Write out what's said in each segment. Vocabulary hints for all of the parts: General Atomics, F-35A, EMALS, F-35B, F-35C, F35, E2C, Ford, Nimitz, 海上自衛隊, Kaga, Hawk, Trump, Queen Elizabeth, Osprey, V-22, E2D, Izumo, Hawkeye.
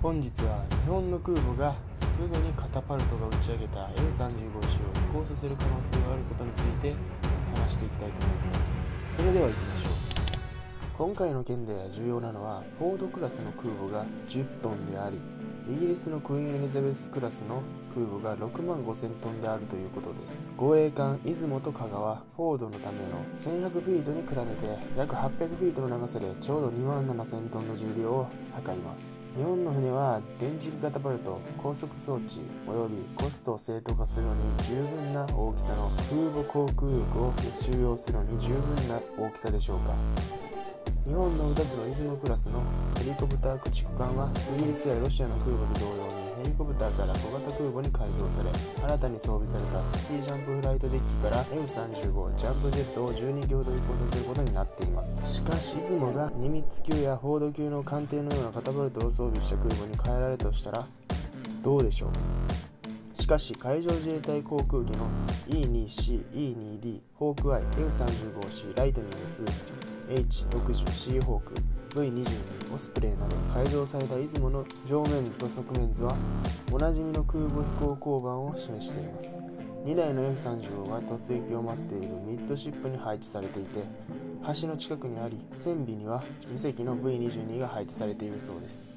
本日は日本の空母がすぐにカタパルトが打ち上げた A35C を飛行させる可能性があることについて話していきたいと思います。それでは行きましょう。今回の件で重要なのはフォードクラスの空母が10トンであり、イギリスのクイーン・エリザベスクラスの空母が6万5,000トンであるということです。護衛艦出雲と加賀はフォードのための1100フィートに比べて約800フィートの長さでちょうど2万7,000トンの重量を測ります。日本の船は電磁気カタパルト、高速装置およびコストを正当化するのに十分な大きさの空母航空力を収容するのに十分な大きさでしょうか。日本の2つの出雲クラスのヘリコプター駆逐艦はイギリスやロシアの空母と同様にヘリコプターから小型空母に改造され、新たに装備されたスキージャンプフライトデッキから F-35 ジャンプジェットを12機ほど移行させることになっています。しかし出雲がニミッツ級やフォード級の艦艇のようなカタパルトを装備した空母に変えられるとしたらどうでしょう。しかし海上自衛隊航空機の E2C、E2D、ホークアイ、F-35C、Lightning II、H-60C ホーク、V-22、オスプレイなど改造された出雲の上面図と側面図はおなじみの空母飛行甲板を示しています。2台の F-35 が突撃を待っているミッドシップに配置されていて、橋の近くにあり、船尾には2隻の V-22 が配置されているそうです。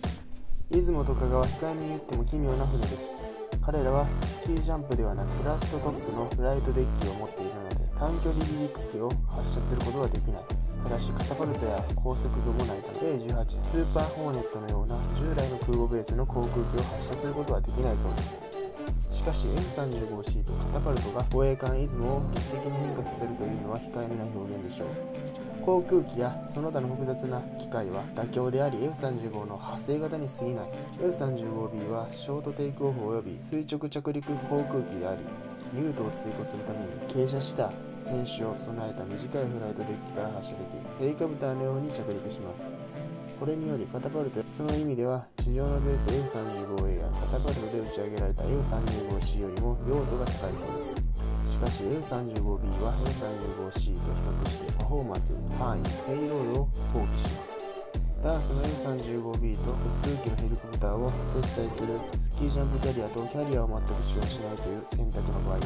出雲と加賀は控えめに言っても奇妙な船です。彼らはスキージャンプではなくフラットトップのフライトデッキを持っているので短距離離陸機を発射することはできない。ただしカタパルトや高速度もないため A18 スーパーホーネットのような従来の空母ベースの航空機を発射することはできないそうです。しかし F-35C とカタパルトが護衛艦出雲を劇的に変化させるというのは控えめな表現でしょう。航空機やその他の複雑な機械は妥協であり F-35 の派生型に過ぎない。 F-35B はショートテイクオフおよび垂直着陸航空機であり、ニュートを追加するために傾斜した船首を備えた短いフライトデッキから発射でき、ヘリコプターのように着陸します。これによりカタパルト、その意味では地上のベース F-35A やカタパルトで打ち上げられた F-35C よりも用途が高いそうです。しかし F-35B は F-35C と比較してパフォーマンス、範囲、ペイロードを放棄します。ダースの F-35B と複数機のヘリコプターを接載するスキージャンプキャリアとキャリアを全く使用しないという選択の場合、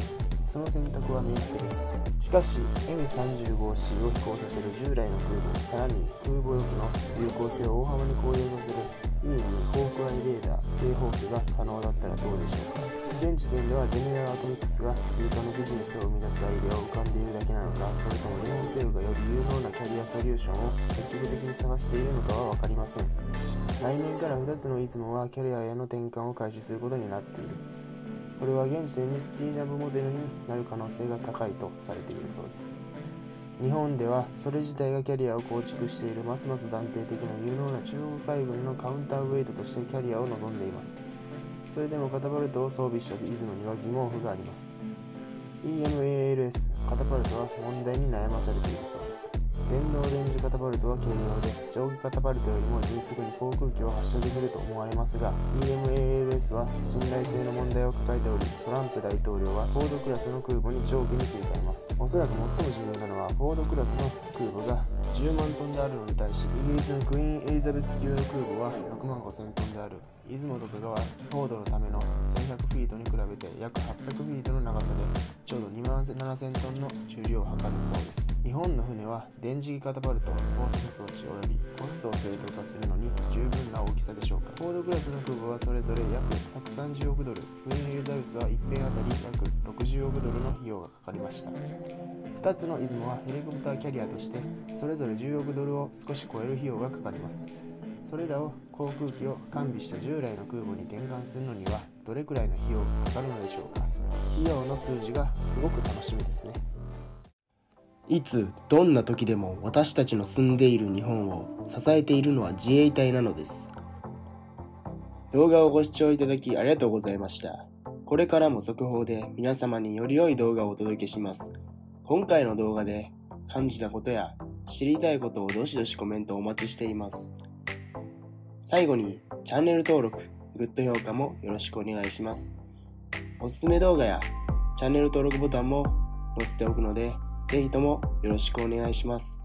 その選択は明確です。しかし M35C を飛行させる従来の空母、さらに空母翼の有効性を大幅に向上させる E2 ホークアイレーダー警報機が可能だったらどうでしょうか。現時点ではジェネラルアトミックスが追加のビジネスを生み出すアイデアを浮かんでいるだけなのか、それとも日本政府がより有能なキャリアソリューションを積極的に探しているのかは分かりません。来年から2つの出雲はキャリアへの転換を開始することになっている。これは現時点にスキージャンプモデルになる可能性が高いとされているそうです。日本ではそれ自体がキャリアを構築している、ますます断定的な有能な中国海軍のカウンターウェイトとしてキャリアを望んでいます。それでもカタパルトを装備した出雲には疑問符があります。 EMALS カタパルトは問題に悩まされているそうです。電動レンジカタパルトは軽量で蒸気カタパルトよりも迅速に航空機を発射できると思われますが、 EMALS は信頼性の問題を抱えており、トランプ大統領はフォードクラスの空母に上下に切り替えます。おそらく最も重要なのはフォードクラスの空母が10万トンであるのに対し、イギリスのクイーン・エリザベス級の空母は6万5,000トンである。出雲と加賀はフォードのための1100フィートに比べて約800フィートの長さでちょうど2万7,000トンの重量を測るそうです。日本の船は電磁気カタパルト、高速装置およびコストを正当化するのに十分な大きさでしょうか。フォードクラスの空母はそれぞれ約130億ドル、クイーン・エリザベスは1編あたり約60億ドルの費用がかかりました。2つの出雲はヘリコプターキャリアとしてそれぞれ10億ドルを少し超える費用がかかります。それらを航空機を完備した従来の空母に転換するのにはどれくらいの費用がかかるのでしょうか。費用の数字がすごく楽しみですね。いつどんな時でも私たちの住んでいる日本を支えているのは自衛隊なのです。動画をご視聴いただきありがとうございました。これからも速報で皆様により良い動画をお届けします。今回の動画で感じたことや知りたいことをどしどしコメントお待ちしています。最後にチャンネル登録、グッド評価もよろしくお願いします。おすすめ動画やチャンネル登録ボタンも載せておくので、ぜひともよろしくお願いします。